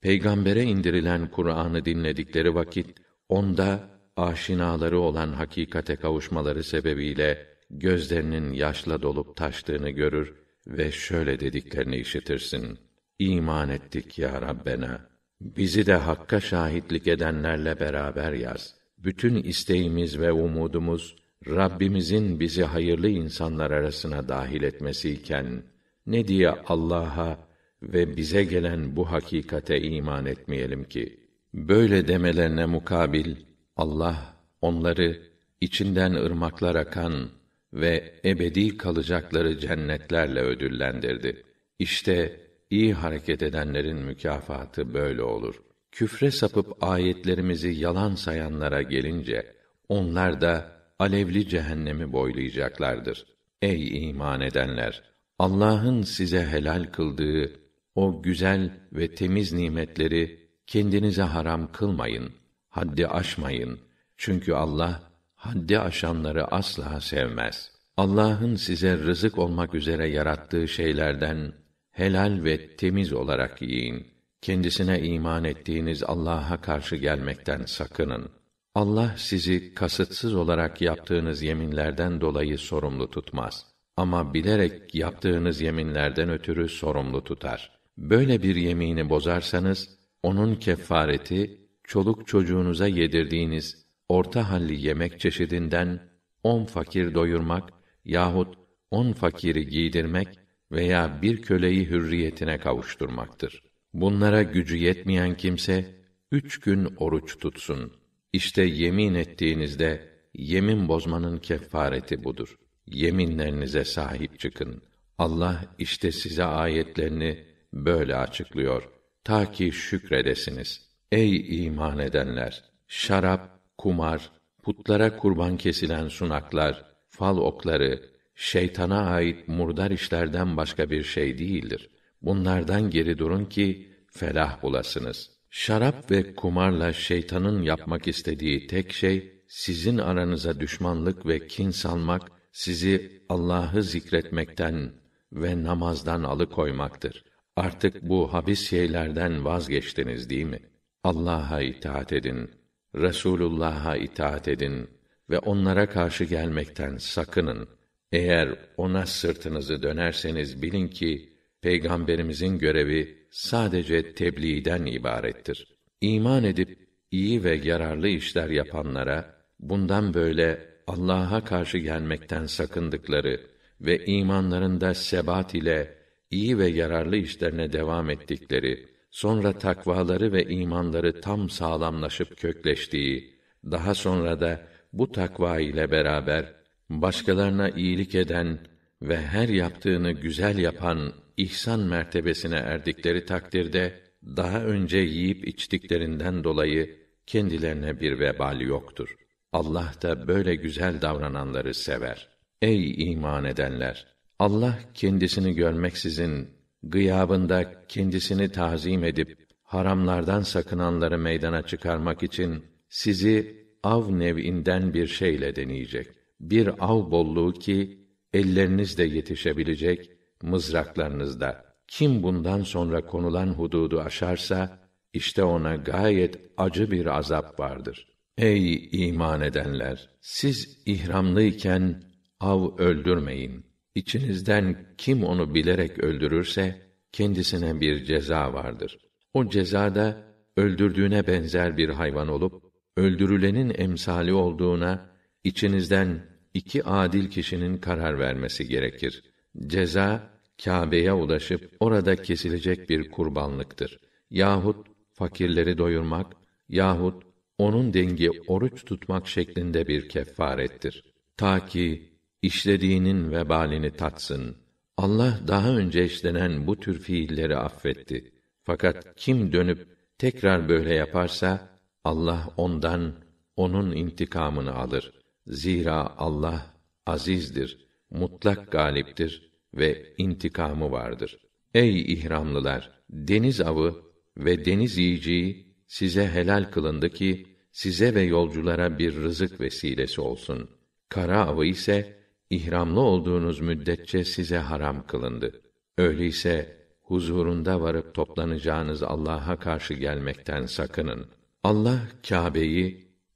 peygambere indirilen Kur'an'ı dinledikleri vakit, onda aşinaları olan hakikate kavuşmaları sebebiyle gözlerinin yaşla dolup taştığını görür ve şöyle dediklerini işitirsin: İman ettik ya Rabbena. Bizi de hakka şahitlik edenlerle beraber yaz. Bütün isteğimiz ve umudumuz Rabbimizin bizi hayırlı insanlar arasına dahil etmesiyken ne diye Allah'a ve bize gelen bu hakikate iman etmeyelim ki? Böyle demelerine mukabil Allah onları içinden ırmaklar akan ve ebedi kalacakları cennetlerle ödüllendirdi. İşte iyi hareket edenlerin mükafatı böyle olur. Küfre sapıp ayetlerimizi yalan sayanlara gelince onlar da alevli cehennemi boylayacaklardır. Ey iman edenler! Allah'ın size helal kıldığı o güzel ve temiz nimetleri kendinize haram kılmayın, haddi aşmayın. Çünkü Allah haddi aşanları asla sevmez. Allah'ın size rızık olmak üzere yarattığı şeylerden helal ve temiz olarak yiyin. Kendisine iman ettiğiniz Allah'a karşı gelmekten sakının. Allah sizi kasıtsız olarak yaptığınız yeminlerden dolayı sorumlu tutmaz. Ama bilerek yaptığınız yeminlerden ötürü sorumlu tutar. Böyle bir yemini bozarsanız, onun kefareti, çoluk çocuğunuza yedirdiğiniz orta halli yemek çeşidinden 10 fakir doyurmak yahut 10 fakiri giydirmek veya bir köleyi hürriyetine kavuşturmaktır. Bunlara gücü yetmeyen kimse 3 gün oruç tutsun. İşte yemin ettiğinizde yemin bozmanın kefareti budur. Yeminlerinize sahip çıkın. Allah işte size ayetlerini böyle açıklıyor, ta ki şükredesiniz. Ey iman edenler! Şarap, kumar, putlara kurban kesilen sunaklar, fal okları, şeytana ait murdar işlerden başka bir şey değildir. Bunlardan geri durun ki felah bulasınız. Şarap ve kumarla şeytanın yapmak istediği tek şey, sizin aranıza düşmanlık ve kin salmak, sizi Allah'ı zikretmekten ve namazdan alıkoymaktır. Artık bu habis şeylerden vazgeçtiniz değil mi? Allah'a itaat edin, Resulullah'a itaat edin ve onlara karşı gelmekten sakının. Eğer ona sırtınızı dönerseniz bilin ki, Peygamberimizin görevi sadece tebliğden ibarettir. İman edip iyi ve yararlı işler yapanlara, bundan böyle Allah'a karşı gelmekten sakındıkları ve imanlarında sebat ile iyi ve yararlı işlerine devam ettikleri, sonra takvaları ve imanları tam sağlamlaşıp kökleştiği, daha sonra da bu takva ile beraber başkalarına iyilik eden ve her yaptığını güzel yapan ihsan mertebesine erdikleri takdirde, daha önce yiyip içtiklerinden dolayı kendilerine bir vebal yoktur. Allah da böyle güzel davrananları sever. Ey iman edenler! Allah kendisini görmeksizin, gıyabında kendisini tazim edip, haramlardan sakınanları meydana çıkarmak için, sizi av nev'inden bir şeyle deneyecek. Bir av bolluğu ki, ellerinizle yetişebilecek, mızraklarınızda. Kim bundan sonra konulan hududu aşarsa, işte ona gayet acı bir azap vardır. Ey iman edenler! Siz ihramlıyken av öldürmeyin. İçinizden kim onu bilerek öldürürse, kendisine bir ceza vardır. O cezada, öldürdüğüne benzer bir hayvan olup, öldürülenin emsali olduğuna, içinizden 2 adil kişinin karar vermesi gerekir. Ceza, Kâbe'ye ulaşıp, orada kesilecek bir kurbanlıktır. Yahut fakirleri doyurmak, yahut onun dengi oruç tutmak şeklinde bir keffarettir. Ta ki işlediğinin vebalini tatsın. Allah daha önce işlenen bu tür fiilleri affetti. Fakat kim dönüp tekrar böyle yaparsa, Allah ondan, onun intikamını alır. Zira Allah azizdir, mutlak galiptir ve intikamı vardır. Ey ihramlılar! Deniz avı ve deniz yiyeceği size helal kılındı ki, size ve yolculara bir rızık vesilesi olsun. Kara avı ise, ihramlı olduğunuz müddetçe size haram kılındı. Öyleyse, huzurunda varıp toplanacağınız Allah'a karşı gelmekten sakının. Allah Kâbe'yi,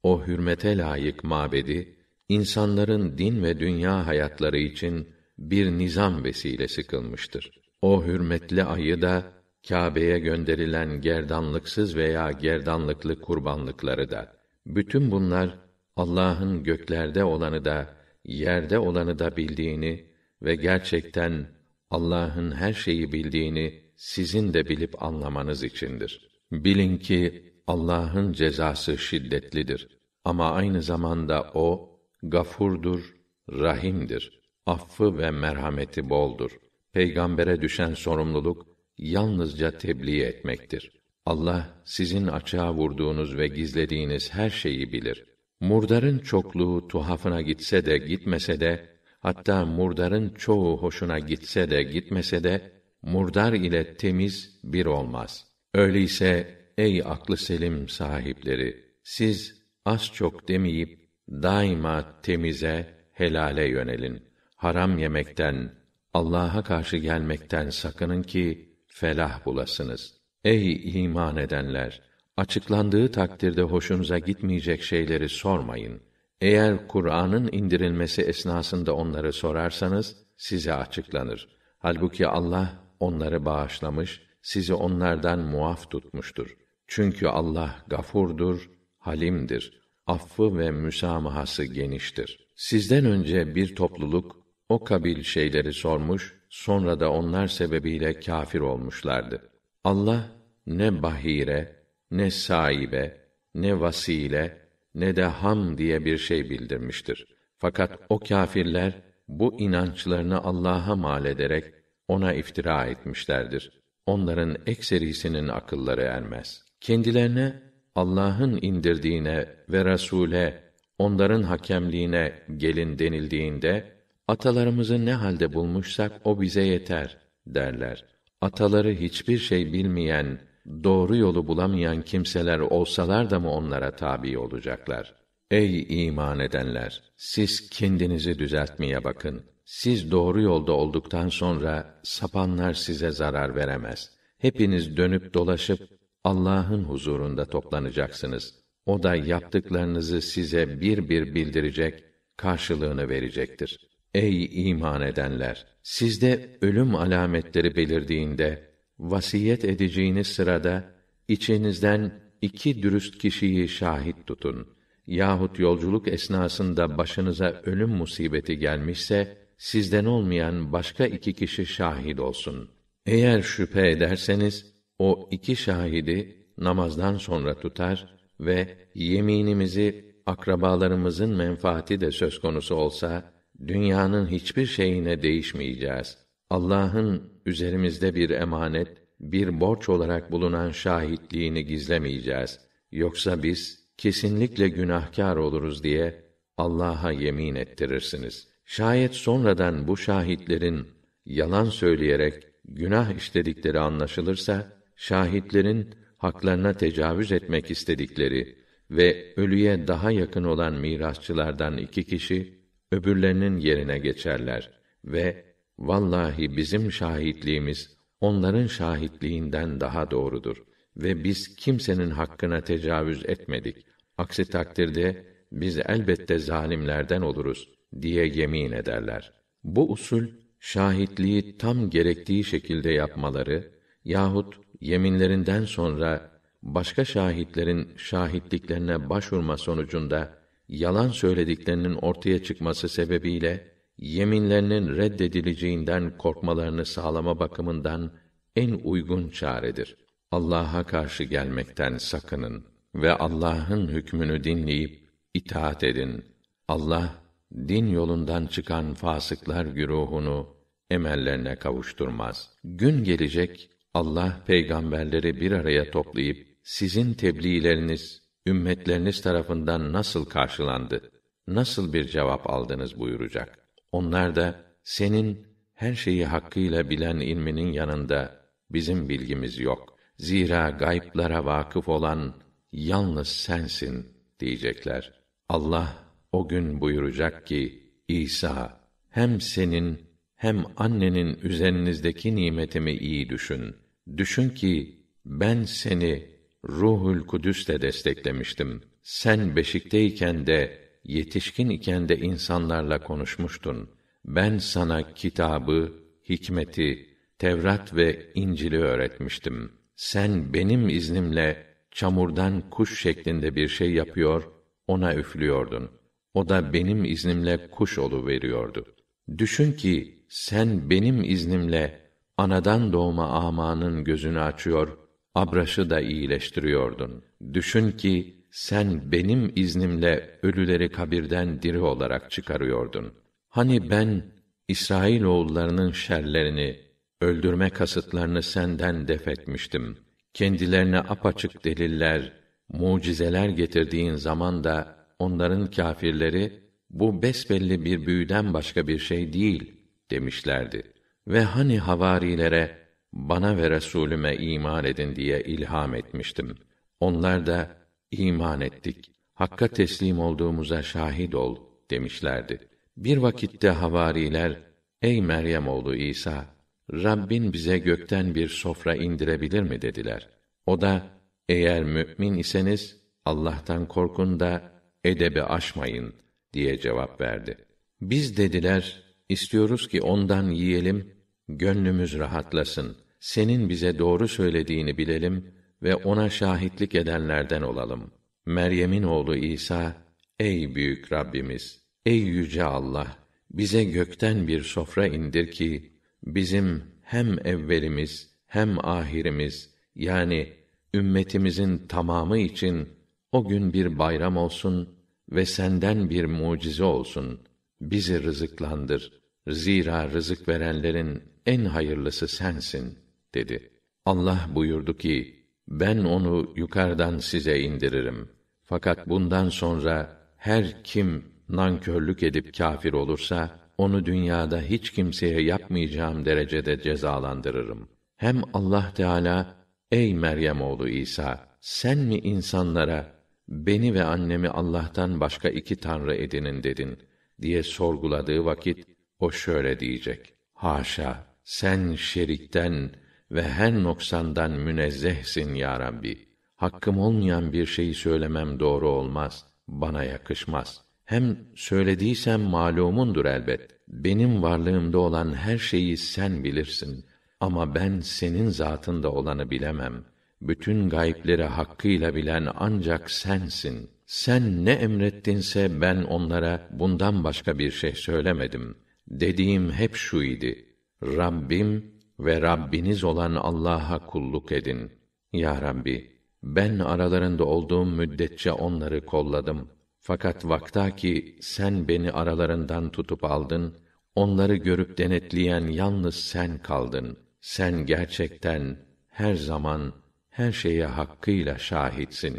o hürmete layık mabedi, insanların din ve dünya hayatları için bir nizam vesilesi kılmıştır. O hürmetli ayı da, Kâbe'ye gönderilen gerdanlıksız veya gerdanlıklı kurbanlıkları da, bütün bunlar Allah'ın göklerde olanı da, yerde olanı da bildiğini ve gerçekten Allah'ın her şeyi bildiğini sizin de bilip anlamanız içindir. Bilin ki Allah'ın cezası şiddetlidir. Ama aynı zamanda O, gafurdur, rahimdir. Affı ve merhameti boldur. Peygambere düşen sorumluluk, yalnızca tebliğ etmektir. Allah, sizin açığa vurduğunuz ve gizlediğiniz her şeyi bilir. Murdarın çokluğu tuhafına gitse de gitmese de, hatta murdarın çoğu hoşuna gitse de gitmese de, murdar ile temiz bir olmaz. Öyleyse, ey aklı selim sahipleri, siz az çok demeyip, daima temize, helale yönelin. Haram yemekten, Allah'a karşı gelmekten sakının ki, felah bulasınız. Ey iman edenler! Açıklandığı takdirde hoşunuza gitmeyecek şeyleri sormayın. Eğer Kur'an'ın indirilmesi esnasında onları sorarsanız, size açıklanır. Halbuki Allah, onları bağışlamış, sizi onlardan muaf tutmuştur. Çünkü Allah gafurdur, halimdir. Affı ve müsamahası geniştir. Sizden önce bir topluluk, o kabil şeyleri sormuş, sonra da onlar sebebiyle kâfir olmuşlardı. Allah, ne bahire, ne sahibe, ne vasile, ne de ham diye bir şey bildirmiştir. Fakat o kâfirler, bu inançlarını Allah'a mal ederek, ona iftira etmişlerdir. Onların ekserisinin akılları ermez. Kendilerine, Allah'ın indirdiğine ve Rasûle, onların hakemliğine gelin denildiğinde, atalarımızı ne halde bulmuşsak o bize yeter, derler. Ataları hiçbir şey bilmeyen, doğru yolu bulamayan kimseler olsalar da mı onlara tabi olacaklar? Ey iman edenler! Siz kendinizi düzeltmeye bakın. Siz doğru yolda olduktan sonra, sapanlar size zarar veremez. Hepiniz dönüp dolaşıp, Allah'ın huzurunda toplanacaksınız. O da yaptıklarınızı size bir bir bildirecek, karşılığını verecektir. Ey iman edenler! Sizde ölüm alametleri belirdiğinde, vasiyet edeceğiniz sırada, içinizden 2 dürüst kişiyi şahit tutun. Yahut yolculuk esnasında başınıza ölüm musibeti gelmişse, sizden olmayan başka 2 kişi şahit olsun. Eğer şüphe ederseniz, o 2 şahidi namazdan sonra tutar ve yeminimizi, akrabalarımızın menfaati de söz konusu olsa, dünyanın hiçbir şeyine değişmeyeceğiz. Allah'ın üzerimizde bir emanet, bir borç olarak bulunan şahitliğini gizlemeyeceğiz. Yoksa biz, kesinlikle günahkâr oluruz diye Allah'a yemin ettirirsiniz. Şayet sonradan bu şahitlerin, yalan söyleyerek günah işledikleri anlaşılırsa, şahitlerin haklarına tecavüz etmek istedikleri ve ölüye daha yakın olan mirasçılardan 2 kişi, öbürlerinin yerine geçerler ve vallahi bizim şahitliğimiz onların şahitliğinden daha doğrudur ve biz kimsenin hakkına tecavüz etmedik. Aksi takdirde biz elbette zalimlerden oluruz diye yemin ederler. Bu usul şahitliği tam gerektiği şekilde yapmaları yahut yeminlerinden sonra başka şahitlerin şahitliklerine başvurma sonucunda yalan söylediklerinin ortaya çıkması sebebiyle, yeminlerinin reddedileceğinden korkmalarını sağlama bakımından en uygun çaredir. Allah'a karşı gelmekten sakının ve Allah'ın hükmünü dinleyip, itaat edin. Allah, din yolundan çıkan fasıklar güruhunu, emellerine kavuşturmaz. Gün gelecek, Allah peygamberleri bir araya toplayıp, sizin tebliğleriniz, ümmetleriniz tarafından nasıl karşılandı, nasıl bir cevap aldınız buyuracak. Onlar da, senin her şeyi hakkıyla bilen ilminin yanında, bizim bilgimiz yok. Zira gayblara vakıf olan, yalnız sensin, diyecekler. Allah, o gün buyuracak ki, İsa, hem senin, hem annenin üzerinizdeki nimetimi iyi düşün. Düşün ki ben seni Ruhul Kudüs'le desteklemiştim. Sen beşikteyken de, yetişkin iken de insanlarla konuşmuştun. Ben sana kitabı, hikmeti, Tevrat ve İncil'i öğretmiştim. Sen benim iznimle çamurdan kuş şeklinde bir şey yapıyor, ona üflüyordun. O da benim iznimle kuş oluveriyordu. Düşün ki sen benim iznimle anadan doğma amanın gözünü açıyor, abraşı da iyileştiriyordun. Düşün ki sen benim iznimle ölüleri kabirden diri olarak çıkarıyordun. Hani ben İsrail oğullarının şerlerini, öldürme kasıtlarını senden def etmiştim. Kendilerine apaçık deliller, mucizeler getirdiğin zaman da onların kâfirleri, bu besbelli bir büyüden başka bir şey değil demişlerdi. Ve hani havarilere, bana ve Resulüme iman edin diye ilham etmiştim. Onlar da, iman ettik, Hakk'a teslim olduğumuza şahit ol demişlerdi. Bir vakitte havariler, ey Meryem oğlu İsa, Rabbin bize gökten bir sofra indirebilir mi dediler. O da, eğer mü'min iseniz, Allah'tan korkun da, edebi aşmayın diye cevap verdi. Biz dediler, istiyoruz ki ondan yiyelim, gönlümüz rahatlasın. Senin bize doğru söylediğini bilelim ve ona şahitlik edenlerden olalım. Meryem'in oğlu İsa, ey büyük Rabbimiz, ey yüce Allah, bize gökten bir sofra indir ki, bizim hem evvelimiz, hem ahirimiz, yani ümmetimizin tamamı için, o gün bir bayram olsun ve senden bir mucize olsun. Bizi rızıklandır. Zira rızık verenlerin en hayırlısı sensin, dedi. Allah buyurdu ki, ben onu yukarıdan size indiririm. Fakat bundan sonra her kim nankörlük edip kâfir olursa, onu dünyada hiç kimseye yapmayacağım derecede cezalandırırım. Hem Allah Teala, ey Meryem oğlu İsa, sen mi insanlara, beni ve annemi Allah'tan başka iki tanrı edinin dedin diye sorguladığı vakit, o şöyle diyecek: haşa, sen şerikten ve her noksandan münezzehsin ya Rabbi. Hakkım olmayan bir şeyi söylemem doğru olmaz, bana yakışmaz. Hem söylediysem malumundur elbet. Benim varlığımda olan her şeyi sen bilirsin. Ama ben senin zatında olanı bilemem. Bütün gaybleri hakkıyla bilen ancak sensin. Sen ne emrettinse ben onlara bundan başka bir şey söylemedim. Dediğim hep şu idi: Rabbim ve Rabbiniz olan Allah'a kulluk edin. Ya Rabbi, ben aralarında olduğum müddetçe onları kolladım. Fakat vaktaki sen beni aralarından tutup aldın, onları görüp denetleyen yalnız sen kaldın. Sen gerçekten her zaman, her şeye hakkıyla şahitsin.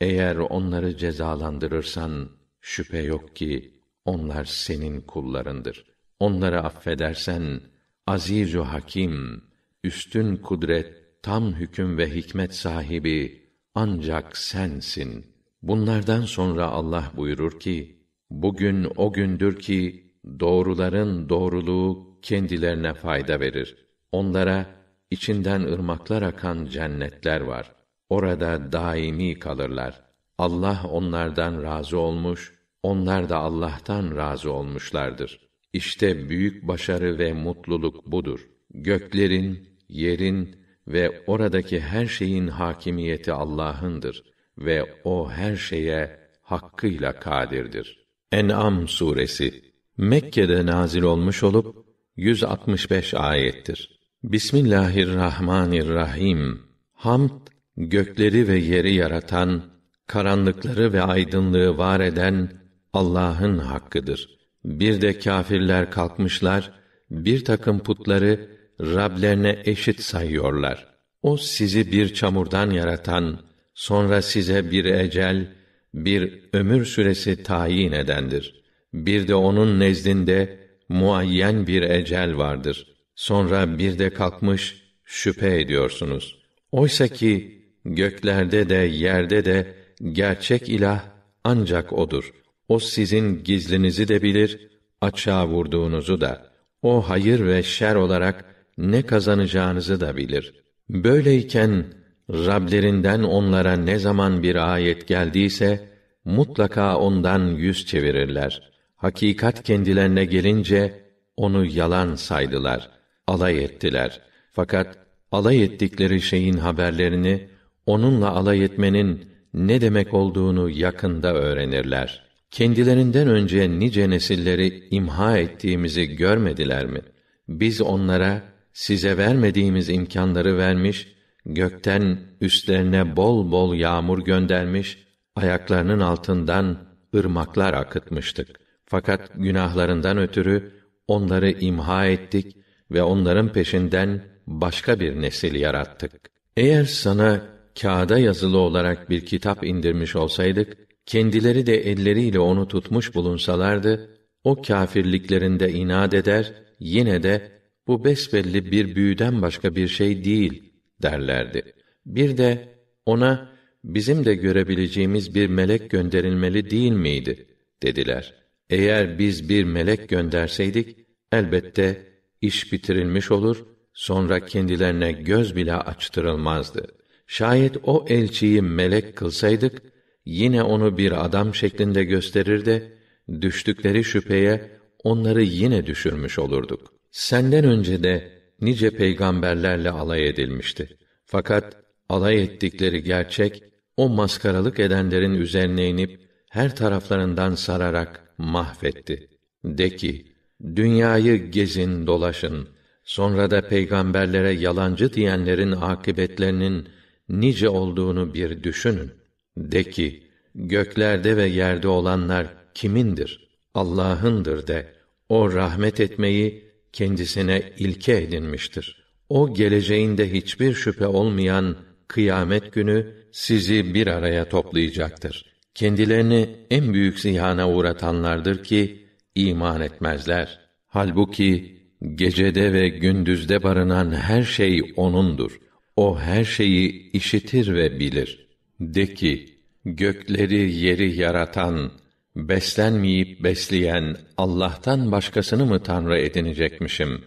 Eğer onları cezalandırırsan, şüphe yok ki onlar senin kullarındır. Onları affedersen, Aziz-ü Hakim, üstün kudret, tam hüküm ve hikmet sahibi ancak sensin. Bunlardan sonra Allah buyurur ki, bugün o gündür ki, doğruların doğruluğu kendilerine fayda verir. Onlara, içinden ırmaklar akan cennetler var. Orada daimi kalırlar. Allah onlardan razı olmuş, onlar da Allah'tan razı olmuşlardır. İşte büyük başarı ve mutluluk budur. Göklerin, yerin ve oradaki her şeyin hakimiyeti Allah'ındır ve o her şeye hakkıyla kadirdir. En'am suresi Mekke'de nazil olmuş olup 165 ayettir. Bismillahirrahmanirrahim. Hamd, gökleri ve yeri yaratan, karanlıkları ve aydınlığı var eden Allah'ın hakkıdır. Bir de kâfirler kalkmışlar, bir takım putları Rablerine eşit sayıyorlar. O sizi bir çamurdan yaratan, sonra size bir ecel, bir ömür süresi tayin edendir. Bir de onun nezdinde muayyen bir ecel vardır. Sonra bir de kalkmış, şüphe ediyorsunuz. Oysa ki göklerde de yerde de gerçek ilah ancak O'dur. O sizin gizlinizi de bilir, açığa vurduğunuzu da. O hayır ve şer olarak ne kazanacağınızı da bilir. Böyleyken Rablerinden onlara ne zaman bir ayet geldiyse mutlaka ondan yüz çevirirler. Hakikat kendilerine gelince onu yalan saydılar, alay ettiler. Fakat alay ettikleri şeyin haberlerini onunla alay etmenin ne demek olduğunu yakında öğrenirler. Kendilerinden önce nice nesilleri imha ettiğimizi görmediler mi? Biz onlara size vermediğimiz imkânları vermiş, gökten üstlerine bol bol yağmur göndermiş, ayaklarının altından ırmaklar akıtmıştık. Fakat günahlarından ötürü onları imha ettik ve onların peşinden başka bir nesil yarattık. Eğer sana kağıda yazılı olarak bir kitap indirmiş olsaydık, kendileri de elleriyle onu tutmuş bulunsalardı, o kâfirliklerinde inat eder, yine de bu besbelli bir büyüden başka bir şey değil derlerdi. Bir de ona bizim de görebileceğimiz bir melek gönderilmeli değil miydi dediler. Eğer biz bir melek gönderseydik, elbette iş bitirilmiş olur, sonra kendilerine göz bile açtırılmazdı. Şayet o elçiyi melek kılsaydık, yine onu bir adam şeklinde gösterir de, düştükleri şüpheye onları yine düşürmüş olurduk. Senden önce de nice peygamberlerle alay edilmişti. Fakat alay ettikleri gerçek, o maskaralık edenlerin üzerine inip, her taraflarından sararak mahvetti. De ki, dünyayı gezin dolaşın, sonra da peygamberlere yalancı diyenlerin akıbetlerinin nice olduğunu bir düşünün. De ki, göklerde ve yerde olanlar kimindir? Allah'ındır de. O rahmet etmeyi kendisine ilke edinmiştir. O geleceğinde hiçbir şüphe olmayan kıyamet günü sizi bir araya toplayacaktır. Kendilerini en büyük zihana uğratanlardır ki iman etmezler. Halbuki gecede ve gündüzde barınan her şey O'nundur. O her şeyi işitir ve bilir. De ki, gökleri yeri yaratan, beslenmeyip besleyen Allah'tan başkasını mı Tanrı edinecekmişim?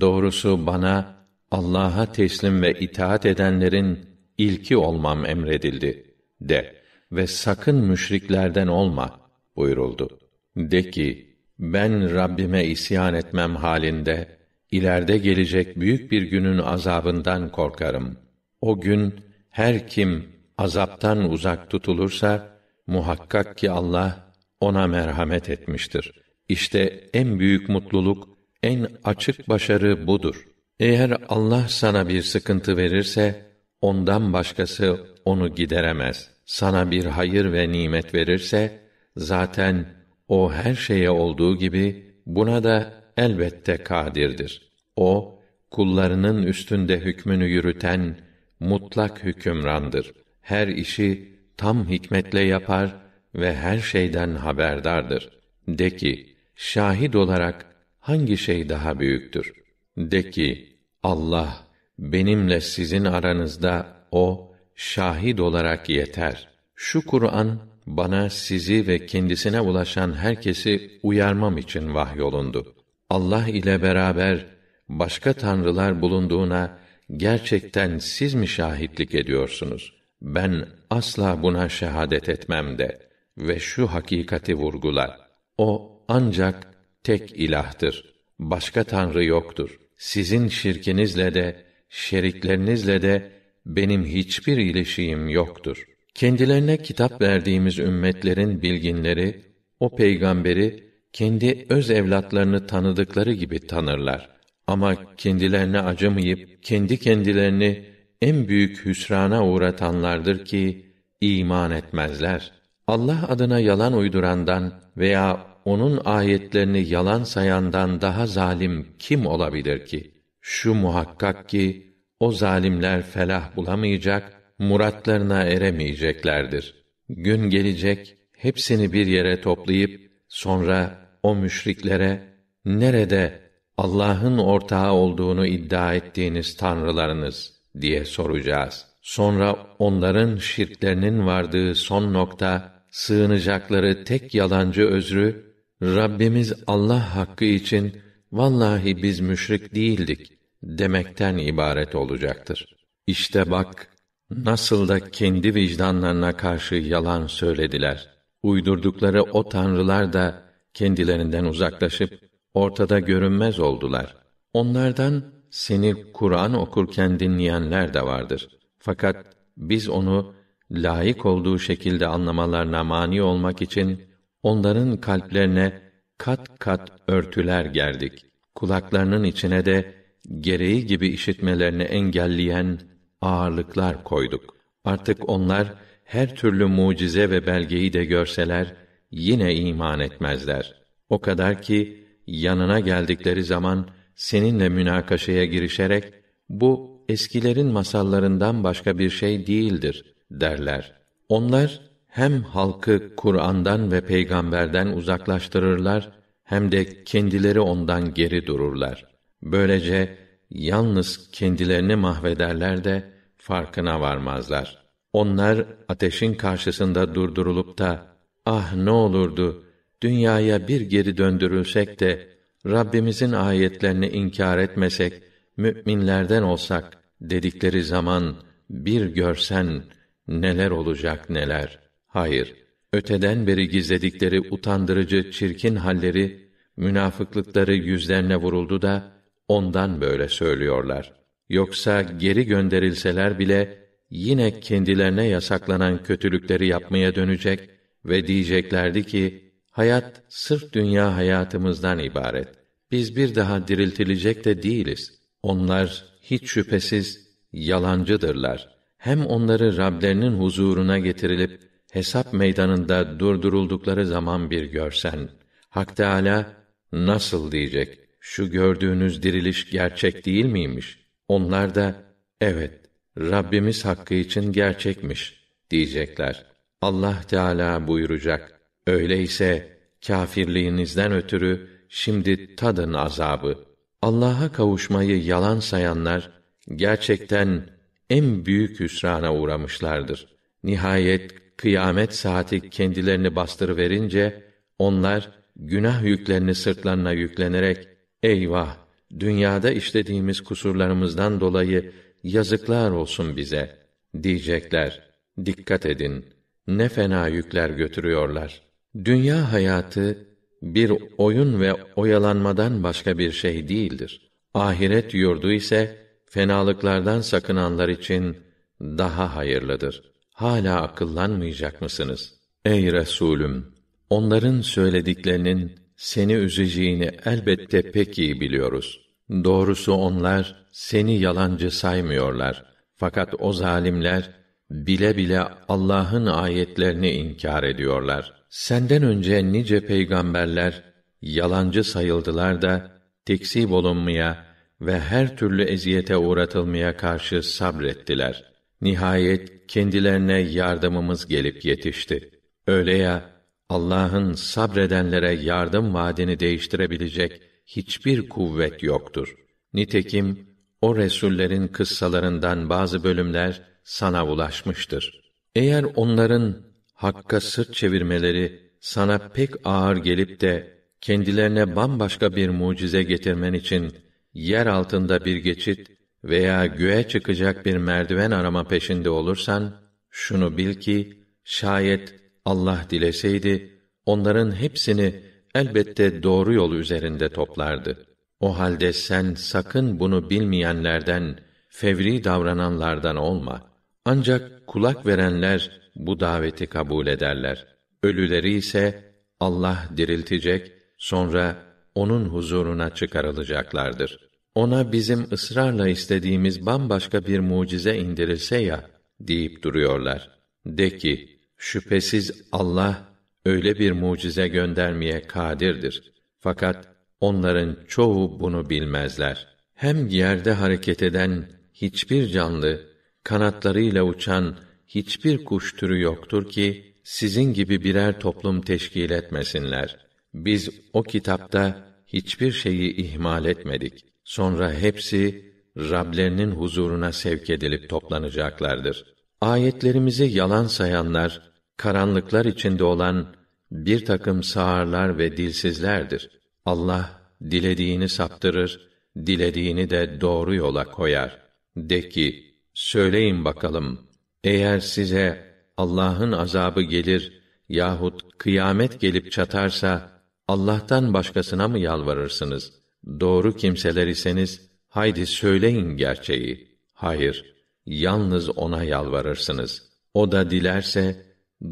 Doğrusu bana Allah'a teslim ve itaat edenlerin ilki olmam emredildi de ve sakın müşriklerden olma buyuruldu. De ki, ben Rabbime isyan etmem halinde, ileride gelecek büyük bir günün azabından korkarım. O gün her kim azaptan uzak tutulursa, muhakkak ki Allah ona merhamet etmiştir. İşte en büyük mutluluk, en açık başarı budur. Eğer Allah sana bir sıkıntı verirse, ondan başkası onu gideremez. Sana bir hayır ve nimet verirse, zaten o her şeye olduğu gibi, buna da elbette kadirdir. O, kullarının üstünde hükmünü yürüten, mutlak hükümrandır. Her işi tam hikmetle yapar ve her şeyden haberdardır. De ki, şahit olarak hangi şey daha büyüktür? De ki, Allah, benimle sizin aranızda O, şahit olarak yeter. Şu Kur'an, bana sizi ve kendisine ulaşan herkesi uyarmam için vahyolundu. Allah ile beraber başka tanrılar bulunduğuna gerçekten siz mi şahitlik ediyorsunuz? Ben asla buna şehadet etmem de ve şu hakikati vurgular. O ancak tek ilahtır. Başka tanrı yoktur. Sizin şirkinizle de, şeriklerinizle de benim hiçbir ilişiğim yoktur. Kendilerine kitap verdiğimiz ümmetlerin bilginleri, o peygamberi kendi öz evlatlarını tanıdıkları gibi tanırlar. Ama kendilerine acımayıp, kendi kendilerini en büyük hüsrana uğratanlardır ki iman etmezler. Allah adına yalan uydurandan veya onun ayetlerini yalan sayandan daha zalim kim olabilir ki? Şu muhakkak ki o zalimler felah bulamayacak, muratlarına eremeyeceklerdir. Gün gelecek, hepsini bir yere toplayıp sonra o müşriklere nerede Allah'ın ortağı olduğunu iddia ettiğiniz tanrılarınız diye soracağız. Sonra onların şirklerinin vardığı son nokta, sığınacakları tek yalancı özrü, Rabbimiz Allah hakkı için vallahi biz müşrik değildik demekten ibaret olacaktır. İşte bak, nasıl da kendi vicdanlarına karşı yalan söylediler. Uydurdukları o tanrılar da kendilerinden uzaklaşıp ortada görünmez oldular. Onlardan seni Kur'an okurken dinleyenler de vardır. Fakat biz onu layık olduğu şekilde anlamalarına mani olmak için onların kalplerine kat kat örtüler gerdik. Kulaklarının içine de gereği gibi işitmelerini engelleyen ağırlıklar koyduk. Artık onlar her türlü mucize ve belgeyi de görseler yine iman etmezler. O kadar ki yanına geldikleri zaman seninle münakaşaya girişerek bu eskilerin masallarından başka bir şey değildir derler. Onlar hem halkı Kur'an'dan ve peygamberden uzaklaştırırlar hem de kendileri ondan geri dururlar. Böylece yalnız kendilerini mahvederler de farkına varmazlar. Onlar ateşin karşısında durdurulup da ah ne olurdu dünyaya bir geri döndürülsek de Rabbimizin ayetlerini inkar etmesek, müminlerden olsak dedikleri zaman bir görsen neler olacak neler. Hayır, öteden beri gizledikleri utandırıcı çirkin halleri, münafıklıkları yüzlerine vuruldu da ondan böyle söylüyorlar. Yoksa geri gönderilseler bile yine kendilerine yasaklanan kötülükleri yapmaya dönecek ve diyeceklerdi ki, hayat sırf dünya hayatımızdan ibaret. Biz bir daha diriltilecek de değiliz. Onlar hiç şüphesiz yalancıdırlar. Hem onları Rablerinin huzuruna getirilip hesap meydanında durduruldukları zaman bir görsen, Hak Teâlâ nasıl diyecek? Şu gördüğünüz diriliş gerçek değil miymiş? Onlar da evet, Rabbimiz hakkı için gerçekmiş diyecekler. Allah Teâlâ buyuracak. Öyleyse kâfirliğinizden ötürü şimdi tadın azabı. Allah'a kavuşmayı yalan sayanlar gerçekten en büyük hüsrana uğramışlardır. Nihayet kıyamet saati kendilerini bastırıverince onlar günah yüklerini sırtlarına yüklenerek eyvah! Dünyada işlediğimiz kusurlarımızdan dolayı yazıklar olsun bize diyecekler. Dikkat edin! Ne fena yükler götürüyorlar. Dünya hayatı bir oyun ve oyalanmadan başka bir şey değildir. Ahiret yurdu ise fenalıklardan sakınanlar için daha hayırlıdır. Hala akıllanmayacak mısınız? Ey Resulüm, onların söylediklerinin seni üzeceğini elbette pek iyi biliyoruz. Doğrusu onlar seni yalancı saymıyorlar. Fakat o zalimler bile bile Allah'ın ayetlerini inkar ediyorlar. Senden önce nice peygamberler yalancı sayıldılar da tekzip olunmaya ve her türlü eziyete uğratılmaya karşı sabrettiler. Nihayet kendilerine yardımımız gelip yetişti. Öyle ya, Allah'ın sabredenlere yardım vaadini değiştirebilecek hiçbir kuvvet yoktur. Nitekim o resullerin kıssalarından bazı bölümler sana ulaşmıştır. Eğer onların Hakk'a sırt çevirmeleri sana pek ağır gelip de kendilerine bambaşka bir mucize getirmen için yer altında bir geçit veya göğe çıkacak bir merdiven arama peşinde olursan, şunu bil ki şayet Allah dileseydi onların hepsini elbette doğru yol üzerinde toplardı. O halde sen sakın bunu bilmeyenlerden, fevri davrananlardan olma. Ancak kulak verenler bu daveti kabul ederler. Ölüleri ise Allah diriltecek, sonra onun huzuruna çıkarılacaklardır. Ona bizim ısrarla istediğimiz bambaşka bir mucize indirilse ya deyip duruyorlar. De ki, şüphesiz Allah öyle bir mucize göndermeye kadirdir. Fakat onların çoğu bunu bilmezler. Hem yerde hareket eden hiçbir canlı, kanatlarıyla uçan hiçbir kuş türü yoktur ki sizin gibi birer toplum teşkil etmesinler. Biz o kitapta hiçbir şeyi ihmal etmedik. Sonra hepsi Rablerinin huzuruna sevk edilip toplanacaklardır. Ayetlerimizi yalan sayanlar, karanlıklar içinde olan bir takım sağırlar ve dilsizlerdir. Allah dilediğini saptırır, dilediğini de doğru yola koyar. De ki, söyleyin bakalım, eğer size Allah'ın azabı gelir yahut kıyamet gelip çatarsa, Allah'tan başkasına mı yalvarırsınız? Doğru kimseler iseniz, haydi söyleyin gerçeği. Hayır, yalnız ona yalvarırsınız. O da dilerse,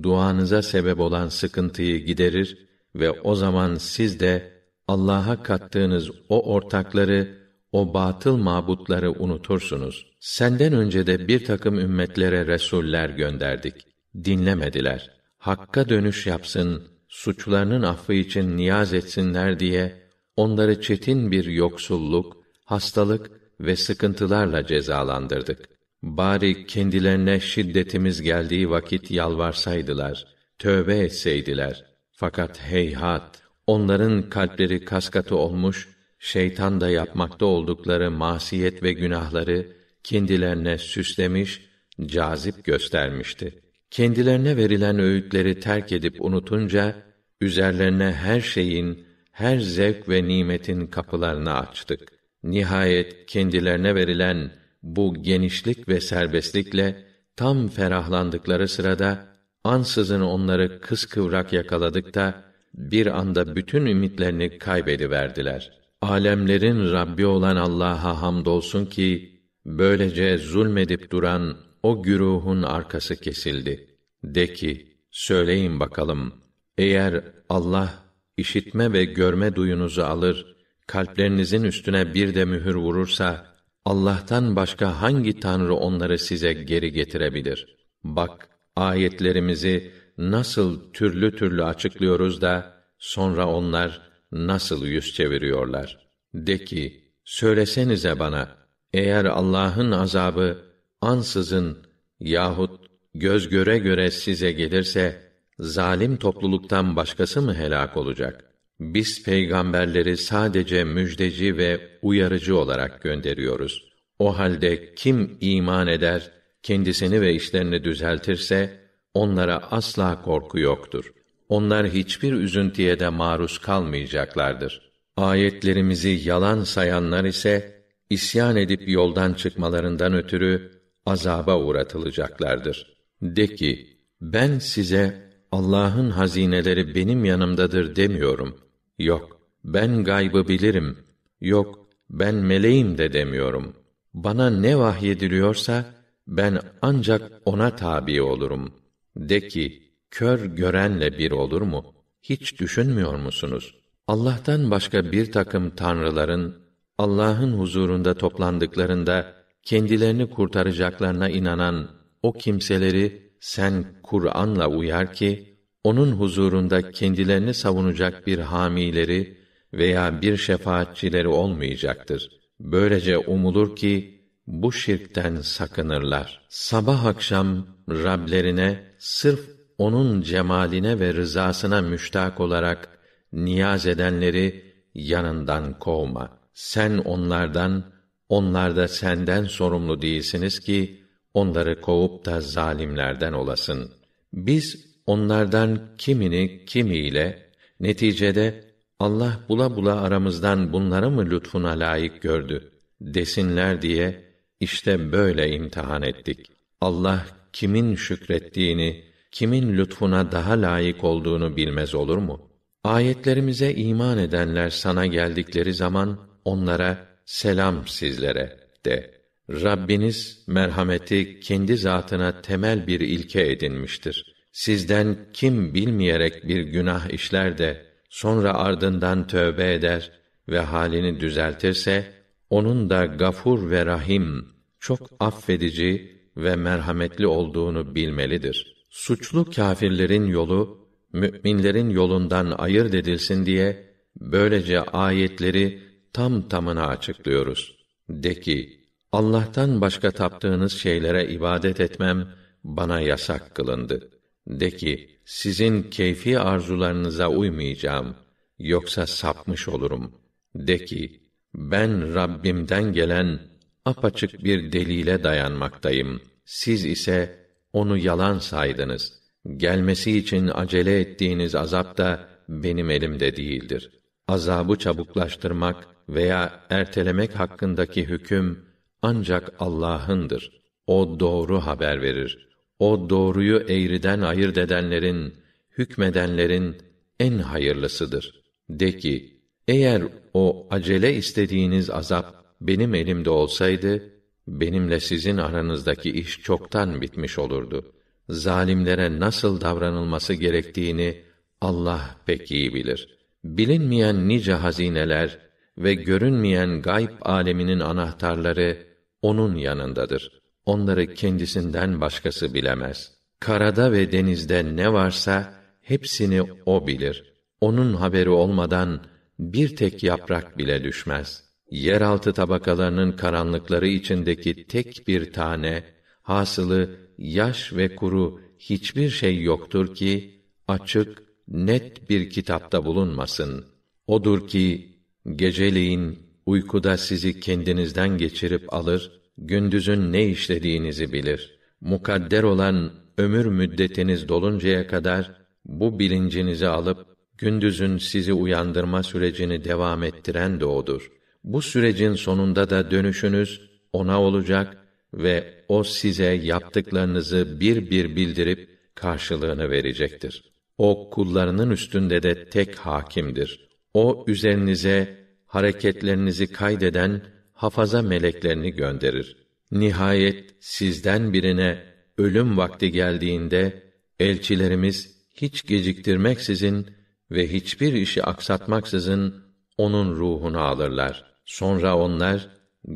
duanıza sebep olan sıkıntıyı giderir ve o zaman siz de Allah'a kattığınız o ortakları, o batıl mabutları unutursunuz. Senden önce de bir takım ümmetlere resuller gönderdik. Dinlemediler. Hakka dönüş yapsın, suçlarının affı için niyaz etsinler diye onları çetin bir yoksulluk, hastalık ve sıkıntılarla cezalandırdık. Bari kendilerine şiddetimiz geldiği vakit yalvarsaydılar, tövbe etseydiler. Fakat heyhat, onların kalpleri kaskatı olmuş, şeytan da yapmakta oldukları masiyet ve günahları kendilerine süslemiş, cazip göstermişti. Kendilerine verilen öğütleri terk edip unutunca, üzerlerine her şeyin, her zevk ve nimetin kapılarını açtık. Nihayet kendilerine verilen bu genişlik ve serbestlikle tam ferahlandıkları sırada, ansızın onları kıskıvrak yakaladık da, bir anda bütün ümitlerini kaybediverdiler. Âlemlerin Rabbi olan Allah'a hamdolsun ki, böylece zulmedip duran o güruhun arkası kesildi. De ki, söyleyin bakalım, eğer Allah, işitme ve görme duyunuzu alır, kalplerinizin üstüne bir de mühür vurursa, Allah'tan başka hangi tanrı onları size geri getirebilir? Bak, ayetlerimizi nasıl türlü türlü açıklıyoruz da, sonra onlar nasıl yüz çeviriyorlar? De ki, söylesenize bana, eğer Allah'ın azabı ansızın yahut göz göre göre size gelirse, zalim topluluktan başkası mı helak olacak? Biz peygamberleri sadece müjdeci ve uyarıcı olarak gönderiyoruz. O halde kim iman eder, kendisini ve işlerini düzeltirse, onlara asla korku yoktur. Onlar hiçbir üzüntüye de maruz kalmayacaklardır. Ayetlerimizi yalan sayanlar ise, isyan edip yoldan çıkmalarından ötürü azaba uğratılacaklardır. De ki, ben size, Allah'ın hazineleri benim yanımdadır demiyorum. Yok, ben gaybı bilirim. Yok, ben meleğim de demiyorum. Bana ne vahyediliyorsa, ben ancak ona tabi olurum. De ki, kör görenle bir olur mu? Hiç düşünmüyor musunuz? Allah'tan başka bir takım tanrıların, Allah'ın huzurunda toplandıklarında, kendilerini kurtaracaklarına inanan o kimseleri, sen Kur'an'la uyar ki, onun huzurunda kendilerini savunacak bir hamileri veya bir şefaatçileri olmayacaktır. Böylece umulur ki, bu şirkten sakınırlar. Sabah akşam, Rablerine, sırf onun cemaline ve rızasına müştak olarak niyaz edenleri yanından kovma. Sen onlardan, onlar da senden sorumlu değilsiniz ki, onları kovup da zalimlerden olasın. Biz onlardan kimini kimiyle, neticede Allah bula bula aramızdan bunlara mı lütfuna layık gördü desinler diye, işte böyle imtihan ettik. Allah kimin şükrettiğini, kimin lütfuna daha layık olduğunu bilmez olur mu? Ayetlerimize iman edenler sana geldikleri zaman, onlara, selam sizlere de. Rabbiniz, merhameti kendi zatına temel bir ilke edinmiştir. Sizden kim bilmeyerek bir günah işler de, sonra ardından tövbe eder ve halini düzeltirse, onun da Gafur ve Rahim, çok affedici ve merhametli olduğunu bilmelidir. Suçlu kâfirlerin yolu, mü'minlerin yolundan ayırt edilsin diye, böylece ayetleri tam tamına açıklıyoruz. De ki, Allah'tan başka taptığınız şeylere ibadet etmem, bana yasak kılındı. De ki, sizin keyfi arzularınıza uymayacağım, yoksa sapmış olurum. De ki, ben Rabbimden gelen apaçık bir delile dayanmaktayım. Siz ise, onu yalan saydınız. Gelmesi için acele ettiğiniz azap da benim elimde değildir. azabı çabuklaştırmak veya ertelemek hakkındaki hüküm ancak Allah'ındır. O doğru haber verir. O doğruyu eğriden ayırt edenlerin, hükmedenlerin en hayırlısıdır. De ki, eğer o acele istediğiniz azap benim elimde olsaydı, benimle sizin aranızdaki iş çoktan bitmiş olurdu. Zalimlere nasıl davranılması gerektiğini Allah pek iyi bilir. Bilinmeyen nice hazineler ve görünmeyen gayb âleminin anahtarları onun yanındadır. Onları kendisinden başkası bilemez. Karada ve denizde ne varsa hepsini o bilir. Onun haberi olmadan bir tek yaprak bile düşmez. Yeraltı tabakalarının karanlıkları içindeki tek bir tane, hasılı yaş ve kuru hiçbir şey yoktur ki açık, net bir kitapta bulunmasın. Odur ki geceleyin uykuda sizi kendinizden geçirip alır, gündüzün ne işlediğinizi bilir. Mukadder olan ömür müddetiniz doluncaya kadar bu bilincinizi alıp gündüzün sizi uyandırma sürecini devam ettiren de odur. Bu sürecin sonunda da dönüşünüz ona olacak ve o size yaptıklarınızı bir bildirip karşılığını verecektir. O kullarının üstünde de tek hakimdir. O üzerinize hareketlerinizi kaydeden hafaza meleklerini gönderir. Nihayet sizden birine ölüm vakti geldiğinde elçilerimiz hiç geciktirmeksizin ve hiçbir işi aksatmaksızın onun ruhunu alırlar. Sonra onlar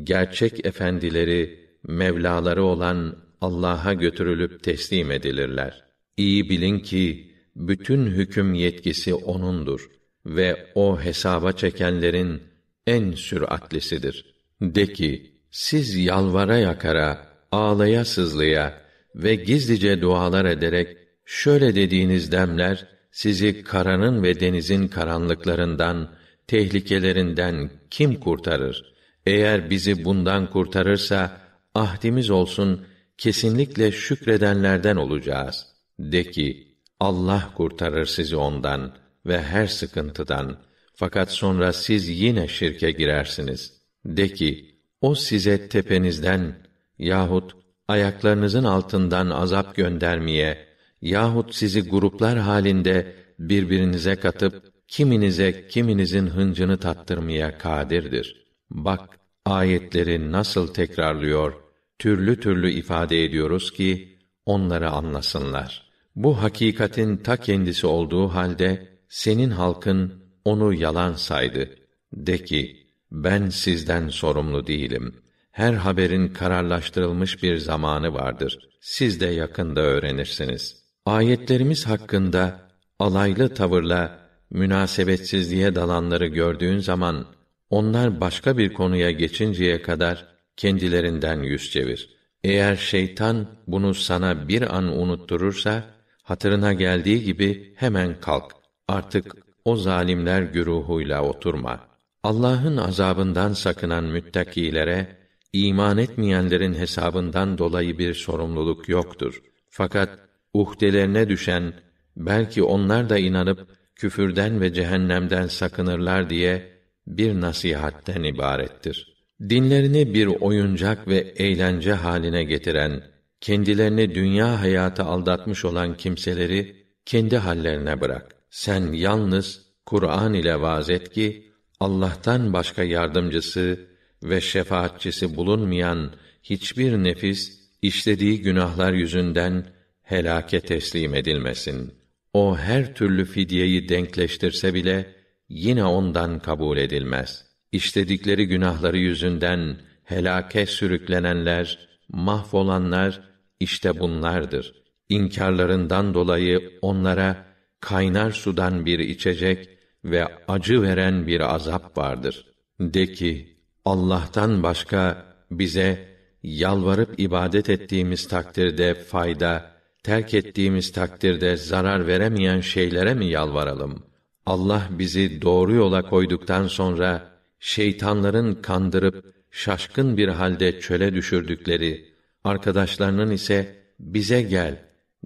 gerçek efendileri, mevlaları olan Allah'a götürülüp teslim edilirler. İyi bilin ki bütün hüküm yetkisi O'nundur ve O hesaba çekenlerin en süratlisidir. De ki, siz yalvara yakara, ağlaya sızlaya ve gizlice dualar ederek şöyle dediğiniz demler, sizi karanın ve denizin karanlıklarından, tehlikelerinden kim kurtarır? Eğer bizi bundan kurtarırsa, ahdimiz olsun, kesinlikle şükredenlerden olacağız. De ki, Allah kurtarır sizi ondan ve her sıkıntıdan. Fakat sonra siz yine şirke girersiniz. De ki, o size tepenizden yahut ayaklarınızın altından azap göndermeye yahut sizi gruplar halinde birbirinize katıp kiminize kiminizin hıncını tattırmaya kadirdir. Bak, ayetleri nasıl tekrarlıyor, türlü türlü ifade ediyoruz ki onları anlasınlar. Bu hakikatin ta kendisi olduğu halde senin halkın onu yalan saydı. De ki, ben sizden sorumlu değilim. Her haberin kararlaştırılmış bir zamanı vardır. Siz de yakında öğrenirsiniz. Ayetlerimiz hakkında alaylı tavırla münasebetsizliğe dalanları gördüğün zaman, onlar başka bir konuya geçinceye kadar kendilerinden yüz çevir. Eğer şeytan bunu sana bir an unutturursa, hatırına geldiği gibi hemen kalk. Artık o zalimler güruhuyla oturma. Allah'ın azabından sakınan müttakilere, iman etmeyenlerin hesabından dolayı bir sorumluluk yoktur. Fakat uhdelerine düşen, belki onlar da inanıp küfürden ve cehennemden sakınırlar diye bir nasihatten ibarettir. Dinlerini bir oyuncak ve eğlence haline getiren, kendilerini dünya hayatı aldatmış olan kimseleri kendi hallerine bırak. Sen yalnız Kur'an ile vaaz et ki, Allah'tan başka yardımcısı ve şefaatçisi bulunmayan hiçbir nefis, işlediği günahlar yüzünden helâke teslim edilmesin. O her türlü fidyeyi denkleştirse bile, yine ondan kabul edilmez. İşledikleri günahları yüzünden helâke sürüklenenler, mahvolanlar, işte bunlardır. İnkârlarından dolayı onlara kaynar sudan bir içecek ve acı veren bir azap vardır. De ki, Allah'tan başka bize yalvarıp ibadet ettiğimiz takdirde fayda, terk ettiğimiz takdirde zarar veremeyen şeylere mi yalvaralım? Allah bizi doğru yola koyduktan sonra, şeytanların kandırıp şaşkın bir halde çöle düşürdükleri, arkadaşlarının ise bize gel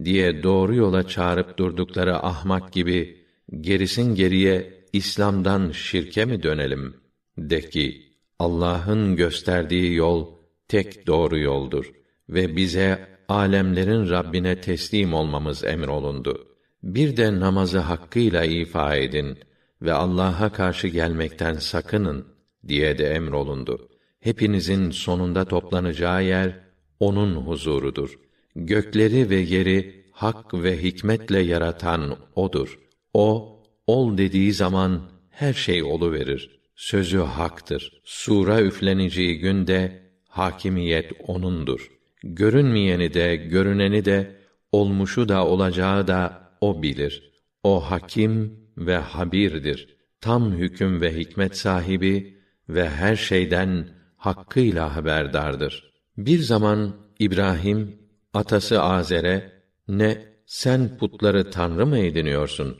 diye doğru yola çağırıp durdukları ahmak gibi, gerisin geriye İslam'dan şirke mi dönelim? De ki, Allah'ın gösterdiği yol tek doğru yoldur ve bize âlemlerin Rabbine teslim olmamız emrolundu. Bir de namazı hakkıyla ifa edin ve Allah'a karşı gelmekten sakının diye de emrolundu. Hepinizin sonunda toplanacağı yer onun huzurudur. Gökleri ve yeri hak ve hikmetle yaratan odur. O ol dediği zaman her şey oluverir. Sözü haktır. Sura üfleneceği günde hakimiyet onundur. Görünmeyeni de, görüneni de, olmuşu da, olacağı da o bilir. O hakim ve habirdir. Tam hüküm ve hikmet sahibi ve her şeyden hakkıyla haberdardır. Bir zaman İbrahim, atası Azer'e, "Ne, sen putları tanrı mı ediniyorsun?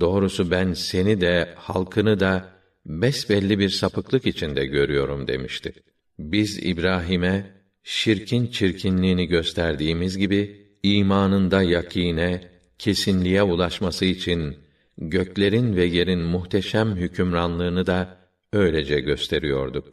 Doğrusu ben seni de, halkını da besbelli bir sapıklık içinde görüyorum" demişti. Biz İbrahim'e, şirkin çirkinliğini gösterdiğimiz gibi, imanında yakîne, kesinliğe ulaşması için, göklerin ve yerin muhteşem hükümranlığını da öylece gösteriyorduk.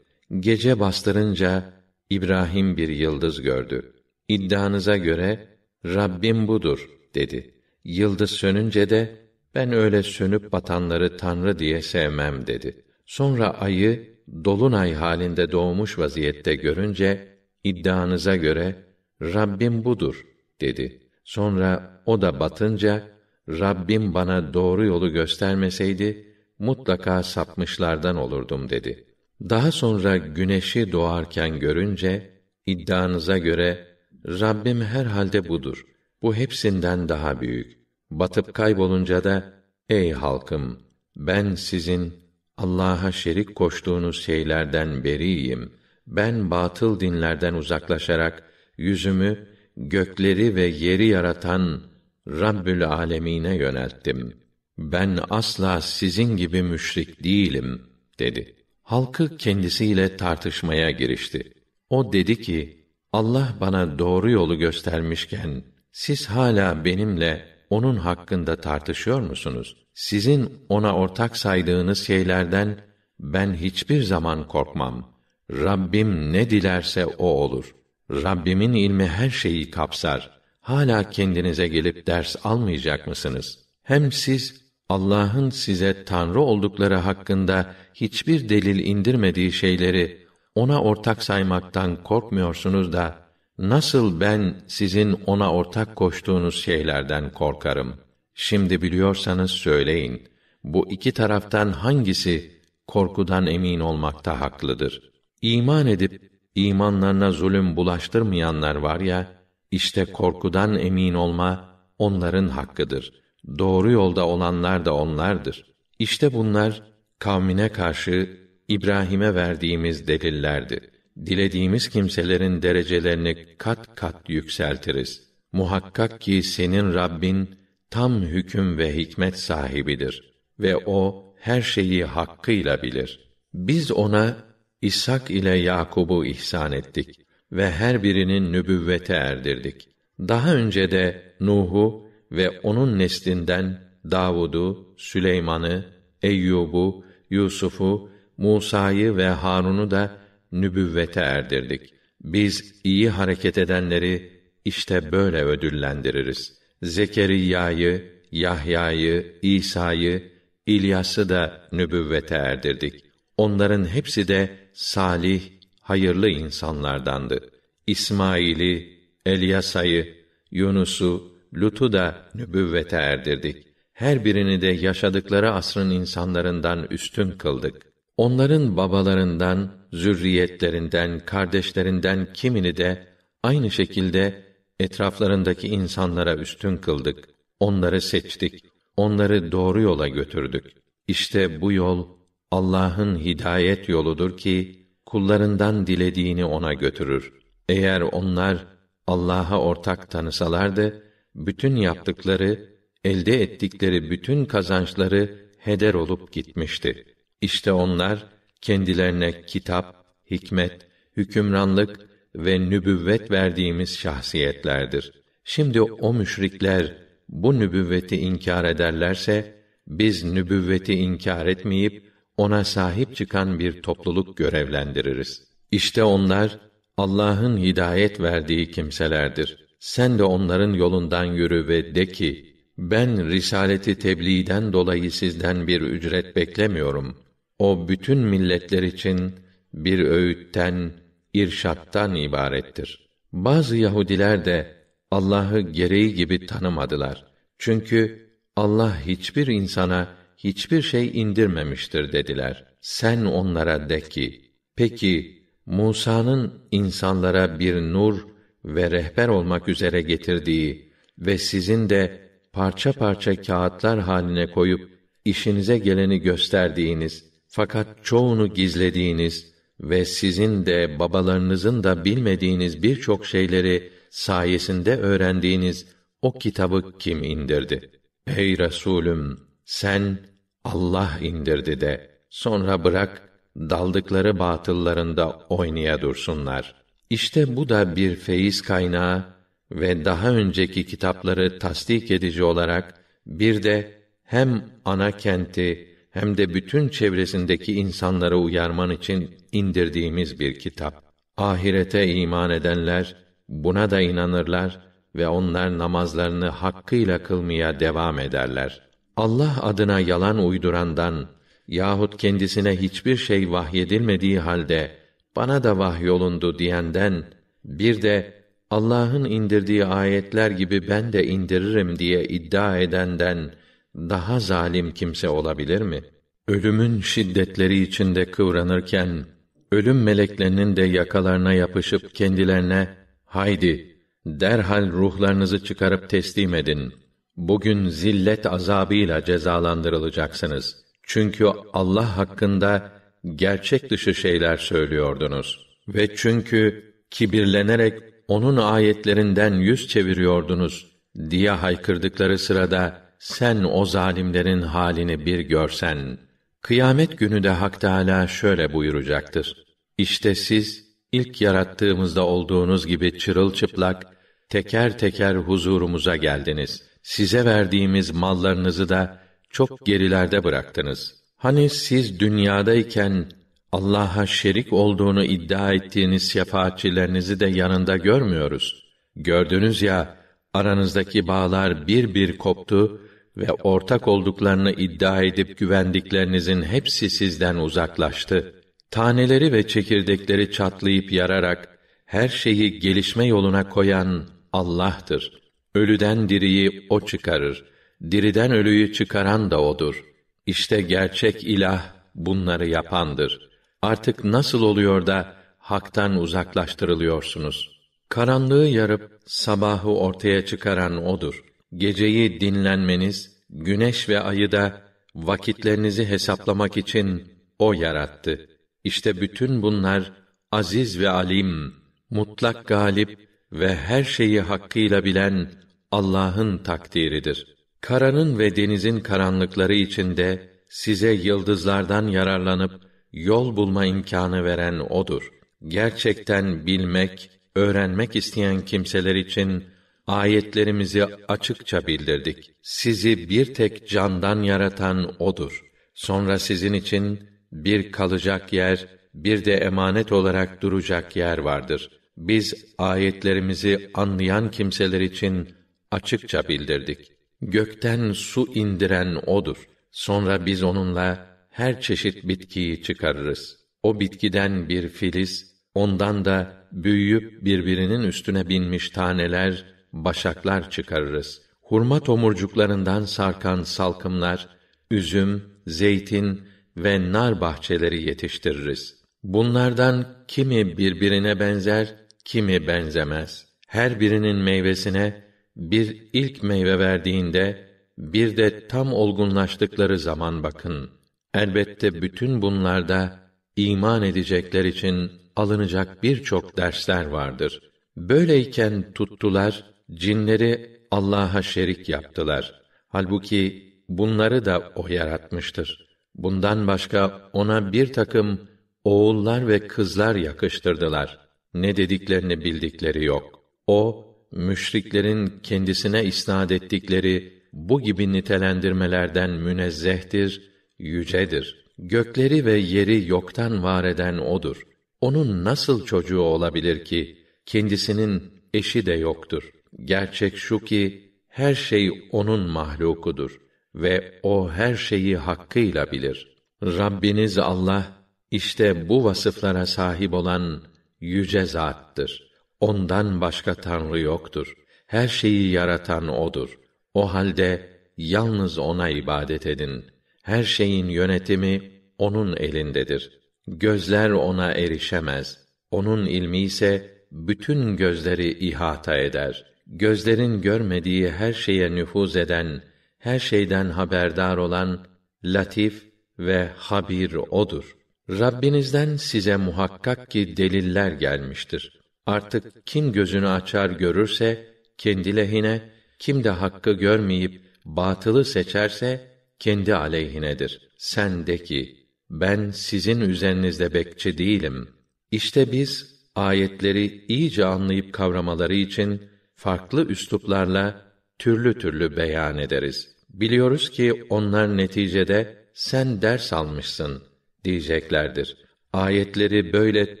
Gece bastırınca, İbrahim bir yıldız gördü. "İddianıza göre, Rabbim budur" dedi. Yıldız sönünce de, "Ben öyle sönüp batanları tanrı diye sevmem" dedi. Sonra ayı, dolunay halinde doğmuş vaziyette görünce, "İddianıza göre, Rabbim budur" dedi. Sonra o da batınca, "Rabbim bana doğru yolu göstermeseydi, mutlaka sapmışlardan olurdum" dedi. Daha sonra güneşi doğarken görünce, "İddianıza göre, Rabbim herhalde budur. Bu hepsinden daha büyük." Batıp kaybolunca da, "Ey halkım, ben sizin Allah'a şerik koştuğunuz şeylerden beriyim. Ben batıl dinlerden uzaklaşarak yüzümü gökleri ve yeri yaratan Rabbül Âlemîn'e yönelttim. Ben asla sizin gibi müşrik değilim" dedi. Halkı kendisiyle tartışmaya girişti. O dedi ki, "Allah bana doğru yolu göstermişken, siz hâlâ benimle onun hakkında tartışıyor musunuz? Sizin ona ortak saydığınız şeylerden ben hiçbir zaman korkmam. Rabbim ne dilerse o olur. Rabbimin ilmi her şeyi kapsar. Hala kendinize gelip ders almayacak mısınız? Hem siz Allah'ın size tanrı oldukları hakkında hiçbir delil indirmediği şeyleri ona ortak saymaktan korkmuyorsunuz da nasıl ben sizin ona ortak koştuğunuz şeylerden korkarım? Şimdi biliyorsanız söyleyin. Bu iki taraftan hangisi korkudan emin olmakta haklıdır?" İman edip, imanlarına zulüm bulaştırmayanlar var ya, işte korkudan emin olma, onların hakkıdır. Doğru yolda olanlar da onlardır. İşte bunlar, kavmine karşı İbrahim'e verdiğimiz delillerdi. Dilediğimiz kimselerin derecelerini kat kat yükseltiriz. Muhakkak ki senin Rabbin, tam hüküm ve hikmet sahibidir. Ve o, her şeyi hakkıyla bilir. Biz ona, İshak ile Yakub'u ihsan ettik ve her birinin nübüvvete erdirdik. Daha önce de Nuh'u ve onun neslinden Davud'u, Süleyman'ı, Eyyub'u, Yusuf'u, Musa'yı ve Harun'u da nübüvvete erdirdik. Biz iyi hareket edenleri işte böyle ödüllendiririz. Zekeriya'yı, Yahya'yı, İsa'yı, İlyas'ı da nübüvvete erdirdik. Onların hepsi de salih, hayırlı insanlardandı. İsmail'i, Elyasa'yı, Yunus'u, Lut'u da nübüvvete erdirdik. Her birini de yaşadıkları asrın insanlarından üstün kıldık. Onların babalarından, zürriyetlerinden, kardeşlerinden kimini de aynı şekilde etraflarındaki insanlara üstün kıldık. Onları seçtik. Onları doğru yola götürdük. İşte bu yol, Allah'ın hidayet yoludur ki, kullarından dilediğini ona götürür. Eğer onlar, Allah'a ortak tanısalardı, bütün yaptıkları, elde ettikleri bütün kazançları heder olup gitmişti. İşte onlar, kendilerine kitap, hikmet, hükümranlık ve nübüvvet verdiğimiz şahsiyetlerdir. Şimdi o müşrikler, bu nübüvveti inkar ederlerse, biz nübüvveti inkar etmeyip ona sahip çıkan bir topluluk görevlendiririz. İşte onlar Allah'ın hidayet verdiği kimselerdir. Sen de onların yolundan yürü ve de ki, ben risaleti tebliğden dolayı sizden bir ücret beklemiyorum. O bütün milletler için bir öğütten, irşattan ibarettir. Bazı Yahudiler de Allah'ı gereği gibi tanımadılar. Çünkü Allah hiçbir insana hiçbir şey indirmemiştir dediler. Sen onlara de ki, peki Musa'nın insanlara bir nur ve rehber olmak üzere getirdiği ve sizin de parça parça kağıtlar haline koyup işinize geleni gösterdiğiniz fakat çoğunu gizlediğiniz ve sizin de babalarınızın da bilmediğiniz birçok şeyleri sayesinde öğrendiğiniz o kitabı kim indirdi? Ey Resulüm, sen Allah indirdi de, sonra bırak daldıkları batıllarında oynaya dursunlar. İşte bu da bir feyiz kaynağı ve daha önceki kitapları tasdik edici olarak bir de hem ana kenti hem de bütün çevresindeki insanları uyarman için indirdiğimiz bir kitap. Ahirete iman edenler buna da inanırlar ve onlar namazlarını hakkıyla kılmaya devam ederler. Allah adına yalan uydurandan yahut kendisine hiçbir şey vahyedilmediği halde bana da vahyolundu diyenden, bir de Allah'ın indirdiği ayetler gibi ben de indiririm diye iddia edenden daha zalim kimse olabilir mi? Ölümün şiddetleri içinde kıvranırken ölüm meleklerinin de yakalarına yapışıp kendilerine haydi derhal ruhlarınızı çıkarıp teslim edin. Bugün zillet azabıyla cezalandırılacaksınız. Çünkü Allah hakkında gerçek dışı şeyler söylüyordunuz. Ve çünkü kibirlenerek onun ayetlerinden yüz çeviriyordunuz diye haykırdıkları sırada sen o zalimlerin halini bir görsen. Kıyamet günü de Hak Teâlâ şöyle buyuracaktır. İşte siz ilk yarattığımızda olduğunuz gibi çırılçıplak teker teker huzurumuza geldiniz. Size verdiğimiz mallarınızı da çok gerilerde bıraktınız. Hani siz dünyadayken Allah'a şerik olduğunu iddia ettiğiniz şefaatçilerinizi de yanında görmüyoruz. Gördünüz ya, aranızdaki bağlar bir bir koptu ve ortak olduklarını iddia edip güvendiklerinizin hepsi sizden uzaklaştı. Taneleri ve çekirdekleri çatlayıp yararak her şeyi gelişme yoluna koyan Allah'tır. Ölüden diriyi O çıkarır. Diriden ölüyü çıkaran da O'dur. İşte gerçek ilah bunları yapandır. Artık nasıl oluyor da haktan uzaklaştırılıyorsunuz? Karanlığı yarıp sabahı ortaya çıkaran O'dur. Geceyi dinlenmeniz, güneş ve ayı da vakitlerinizi hesaplamak için O yarattı. İşte bütün bunlar aziz ve alim, mutlak galip ve her şeyi hakkıyla bilen Allah'ın takdiridir. Karanın ve denizin karanlıkları içinde size yıldızlardan yararlanıp yol bulma imkânı veren O'dur. Gerçekten bilmek, öğrenmek isteyen kimseler için ayetlerimizi açıkça bildirdik. Sizi bir tek candan yaratan O'dur. Sonra sizin için bir kalacak yer, bir de emanet olarak duracak yer vardır. Biz ayetlerimizi anlayan kimseler için açıkça bildirdik. Gökten su indiren O'dur. Sonra biz onunla her çeşit bitkiyi çıkarırız. O bitkiden bir filiz, ondan da büyüyüp birbirinin üstüne binmiş taneler, başaklar çıkarırız. Hurma tomurcuklarından sarkan salkımlar, üzüm, zeytin ve nar bahçeleri yetiştiririz. Bunlardan kimi birbirine benzer, kimi benzemez. Her birinin meyvesine bir ilk meyve verdiğinde, bir de tam olgunlaştıkları zaman bakın. Elbette bütün bunlarda iman edecekler için alınacak birçok dersler vardır. Böyleyken tuttular, cinleri Allah'a şerik yaptılar. Halbuki bunları da O yaratmıştır. Bundan başka ona bir takım oğullar ve kızlar yakıştırdılar. Ne dediklerini bildikleri yok. O, müşriklerin kendisine isnat ettikleri bu gibi nitelendirmelerden münezzehtir, yücedir. Gökleri ve yeri yoktan var eden O'dur. O'nun nasıl çocuğu olabilir ki, kendisinin eşi de yoktur. Gerçek şu ki, her şey O'nun mahlukudur ve O her şeyi hakkıyla bilir. Rabbiniz Allah, işte bu vasıflara sahip olan yüce zattır. Ondan başka Tanrı yoktur. Her şeyi yaratan O'dur. O halde yalnız O'na ibadet edin. Her şeyin yönetimi O'nun elindedir. Gözler O'na erişemez. O'nun ilmi ise bütün gözleri ihata eder. Gözlerin görmediği her şeye nüfuz eden, her şeyden haberdar olan Latif ve Habir O'dur. Rabbinizden size muhakkak ki deliller gelmiştir. Artık kim gözünü açar görürse kendi lehine, kim de hakkı görmeyip batılı seçerse kendi aleyhinedir. Sen de ki, ben sizin üzerinizde bekçi değilim. İşte biz ayetleri iyice anlayıp kavramaları için farklı üsluplarla türlü türlü beyan ederiz. Biliyoruz ki onlar neticede sen ders almışsın diyeceklerdir. Ayetleri böyle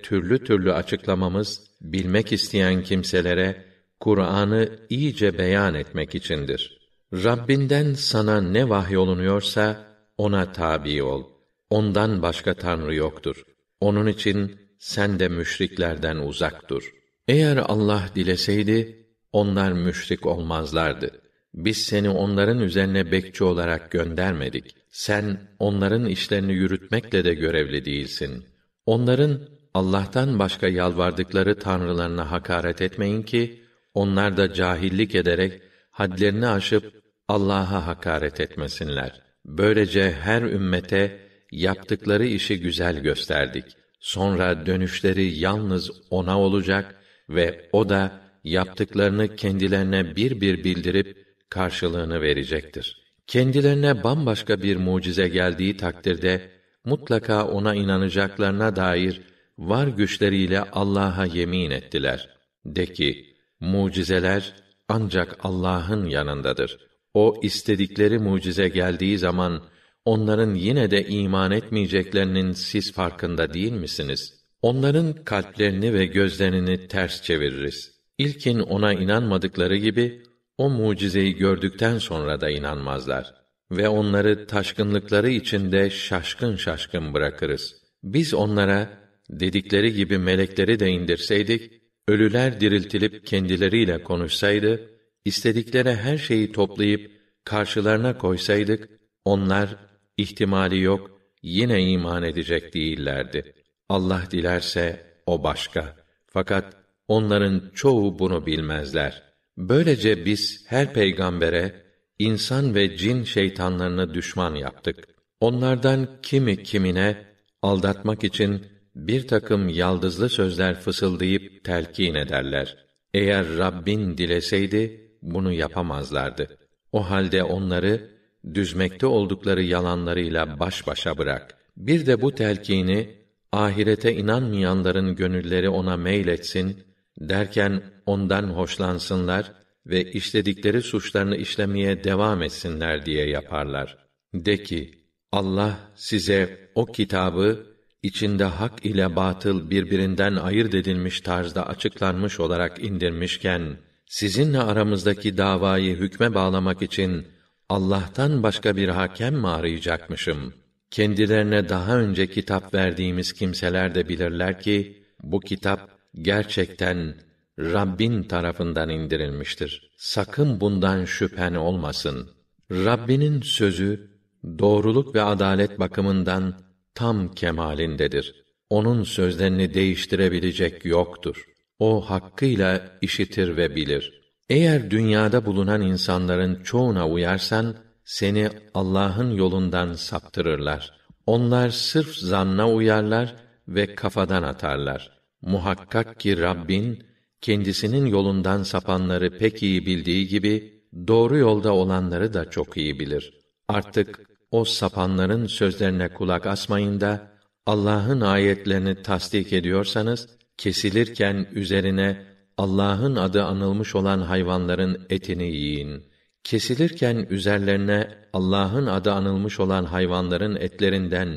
türlü türlü açıklamamız, bilmek isteyen kimselere Kur'an'ı iyice beyan etmek içindir. Rabbinden sana ne vahyolunuyorsa ona tabi ol. Ondan başka Tanrı yoktur. Onun için sen de müşriklerden uzak dur. Eğer Allah dileseydi, onlar müşrik olmazlardı. Biz seni onların üzerine bekçi olarak göndermedik. Sen onların işlerini yürütmekle de görevli değilsin. Onların Allah'tan başka yalvardıkları tanrılarına hakaret etmeyin ki, onlar da cahillik ederek hadlerini aşıp Allah'a hakaret etmesinler. Böylece her ümmete yaptıkları işi güzel gösterdik. Sonra dönüşleri yalnız O'na olacak ve O da yaptıklarını kendilerine bir bir bildirip karşılığını verecektir. Kendilerine bambaşka bir mucize geldiği takdirde mutlaka O'na inanacaklarına dair var güçleriyle Allah'a yemin ettiler. De ki, mucizeler ancak Allah'ın yanındadır. O istedikleri mucize geldiği zaman onların yine de iman etmeyeceklerinin siz farkında değil misiniz? Onların kalplerini ve gözlerini ters çeviririz. İlkin O'na inanmadıkları gibi o mucizeyi gördükten sonra da inanmazlar ve onları taşkınlıkları içinde şaşkın şaşkın bırakırız. Biz onlara dedikleri gibi melekleri de indirseydik, ölüler diriltilip kendileriyle konuşsaydı, istedikleri her şeyi toplayıp karşılarına koysaydık, onlar ihtimali yok, yine iman edecek değillerdi. Allah dilerse O başka. Fakat onların çoğu bunu bilmezler. Böylece biz her peygambere insan ve cin şeytanlarını düşman yaptık. Onlardan kimi kimine aldatmak için bir takım yaldızlı sözler fısıldayıp telkin ederler. Eğer Rabbin dileseydi bunu yapamazlardı. O halde onları düzmekte oldukları yalanlarıyla baş başa bırak. Bir de bu telkini ahirete inanmayanların gönülleri ona meyletsin derken ondan hoşlansınlar ve işledikleri suçlarını işlemeye devam etsinler diye yaparlar. De ki, Allah size o kitabı içinde hak ile batıl birbirinden ayırt edilmiş tarzda açıklanmış olarak indirmişken, sizinle aramızdaki davayı hükme bağlamak için Allah'tan başka bir hakem mi arayacakmışım? Kendilerine daha önce kitap verdiğimiz kimseler de bilirler ki, bu kitap gerçekten Rabbin tarafından indirilmiştir. Sakın bundan şüphen olmasın. Rabbinin sözü, doğruluk ve adalet bakımından tam kemalindedir. Onun sözlerini değiştirebilecek yoktur. O hakkıyla işitir ve bilir. Eğer dünyada bulunan insanların çoğuna uyarsan, seni Allah'ın yolundan saptırırlar. Onlar sırf zanna uyarlar ve kafadan atarlar. Muhakkak ki Rabbin, kendisinin yolundan sapanları pek iyi bildiği gibi, doğru yolda olanları da çok iyi bilir. Artık o sapanların sözlerine kulak asmayın da, Allah'ın ayetlerini tasdik ediyorsanız, kesilirken üzerine Allah'ın adı anılmış olan hayvanların etini yiyin. kesilirken üzerlerine Allah'ın adı anılmış olan hayvanların etlerinden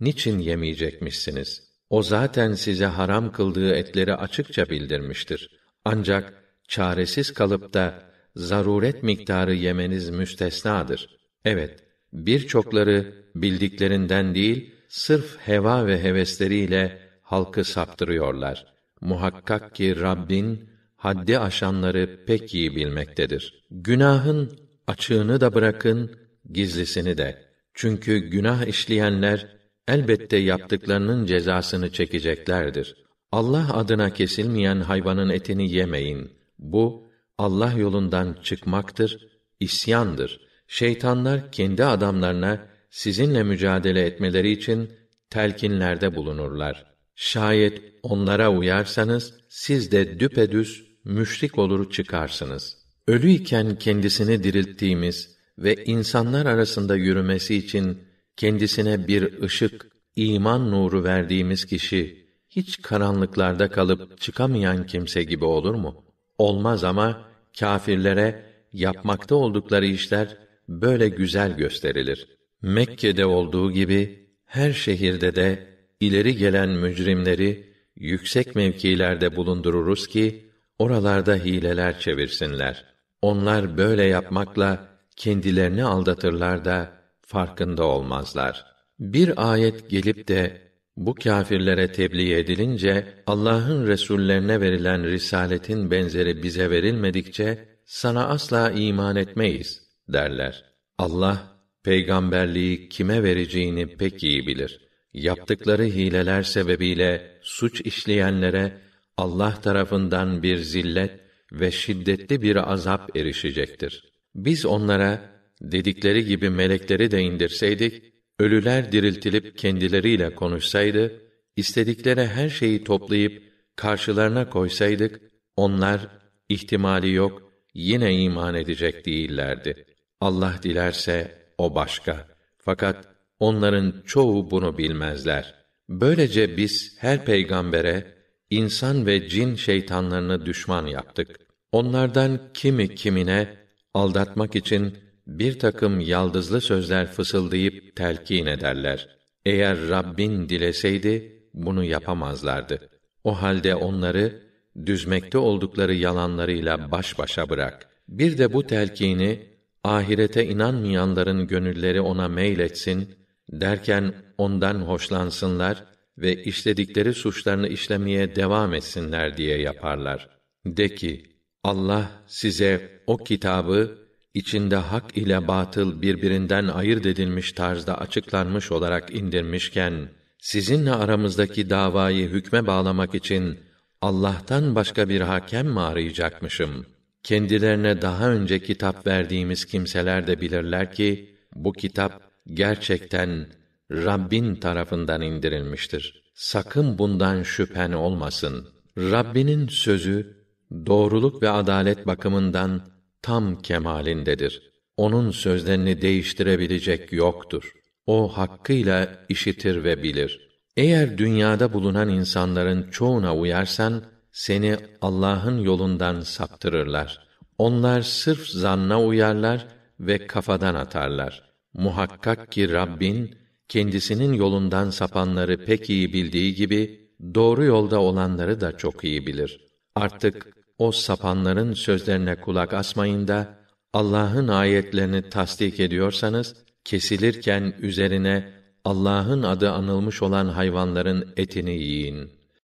niçin yemeyecekmişsiniz? O zaten size haram kıldığı etleri açıkça bildirmiştir. Ancak çaresiz kalıp da zaruret miktarı yemeniz müstesnadır. Evet, birçokları bildiklerinden değil, sırf heva ve hevesleriyle halkı saptırıyorlar. Muhakkak ki Rabbin, haddi aşanları pek iyi bilmektedir. Günahın açığını da bırakın, gizlisini de. Çünkü günah işleyenler, elbette yaptıklarının cezasını çekeceklerdir. Allah adına kesilmeyen hayvanın etini yemeyin. Bu, Allah yolundan çıkmaktır, isyandır. Şeytanlar kendi adamlarına, sizinle mücadele etmeleri için telkinlerde bulunurlar. Şayet onlara uyarsanız, siz de düpedüz müşrik olur çıkarsınız. Ölüyken kendisini dirilttiğimiz ve insanlar arasında yürümesi için kendisine bir ışık, iman nuru verdiğimiz kişi, hiç karanlıklarda kalıp çıkamayan kimse gibi olur mu? Olmaz ama kâfirlere yapmakta oldukları işler böyle güzel gösterilir. Mekke'de olduğu gibi, her şehirde de ileri gelen mücrimleri yüksek mevkilerde bulundururuz ki, oralarda hileler çevirsinler. Onlar böyle yapmakla kendilerini aldatırlar da farkında olmazlar. Bir ayet gelip de bu kâfirlere tebliğ edilince, Allah'ın resullerine verilen risaletin benzeri bize verilmedikçe, sana asla iman etmeyiz derler. Allah, peygamberliği kime vereceğini pek iyi bilir. Yaptıkları hileler sebebiyle suç işleyenlere Allah tarafından bir zillet ve şiddetli bir azap erişecektir. Biz onlara dedikleri gibi melekleri de indirseydik, ölüler diriltilip kendileriyle konuşsaydı, istedikleri her şeyi toplayıp karşılarına koysaydık, onlar ihtimali yok, yine iman edecek değillerdi. Allah dilerse o başka. Fakat onların çoğu bunu bilmezler. Böylece biz her peygambere insan ve cin şeytanlarını düşman yaptık. Onlardan kimi kimine aldatmak için bir takım yaldızlı sözler fısıldayıp telkin ederler. Eğer Rabbin dileseydi bunu yapamazlardı. O halde onları düzmekte oldukları yalanlarıyla baş başa bırak. Bir de bu telkini ahirete inanmayanların gönülleri ona meyletsin, derken ondan hoşlansınlar ve işledikleri suçlarını işlemeye devam etsinler diye yaparlar. De ki, Allah size o kitabı, içinde hak ile batıl birbirinden ayırt edilmiş tarzda açıklanmış olarak indirmişken, sizinle aramızdaki davayı hükme bağlamak için Allah'tan başka bir hakem mi arayacakmışım? Kendilerine daha önce kitap verdiğimiz kimseler de bilirler ki, bu kitap gerçekten Rabbin tarafından indirilmiştir. Sakın bundan şüphen olmasın. Rabbinin sözü, doğruluk ve adalet bakımından tam kemalindedir. Onun sözlerini değiştirebilecek yoktur. O hakkıyla işitir ve bilir. Eğer dünyada bulunan insanların çoğuna uyarsan, seni Allah'ın yolundan saptırırlar. Onlar sırf zanna uyarlar ve kafadan atarlar. Muhakkak ki Rabbin, kendisinin yolundan sapanları pek iyi bildiği gibi, doğru yolda olanları da çok iyi bilir. Artık o sapanların sözlerine kulak asmayın da, Allah'ın ayetlerini tasdik ediyorsanız, kesilirken üzerine Allah'ın adı anılmış olan hayvanların etini yiyin.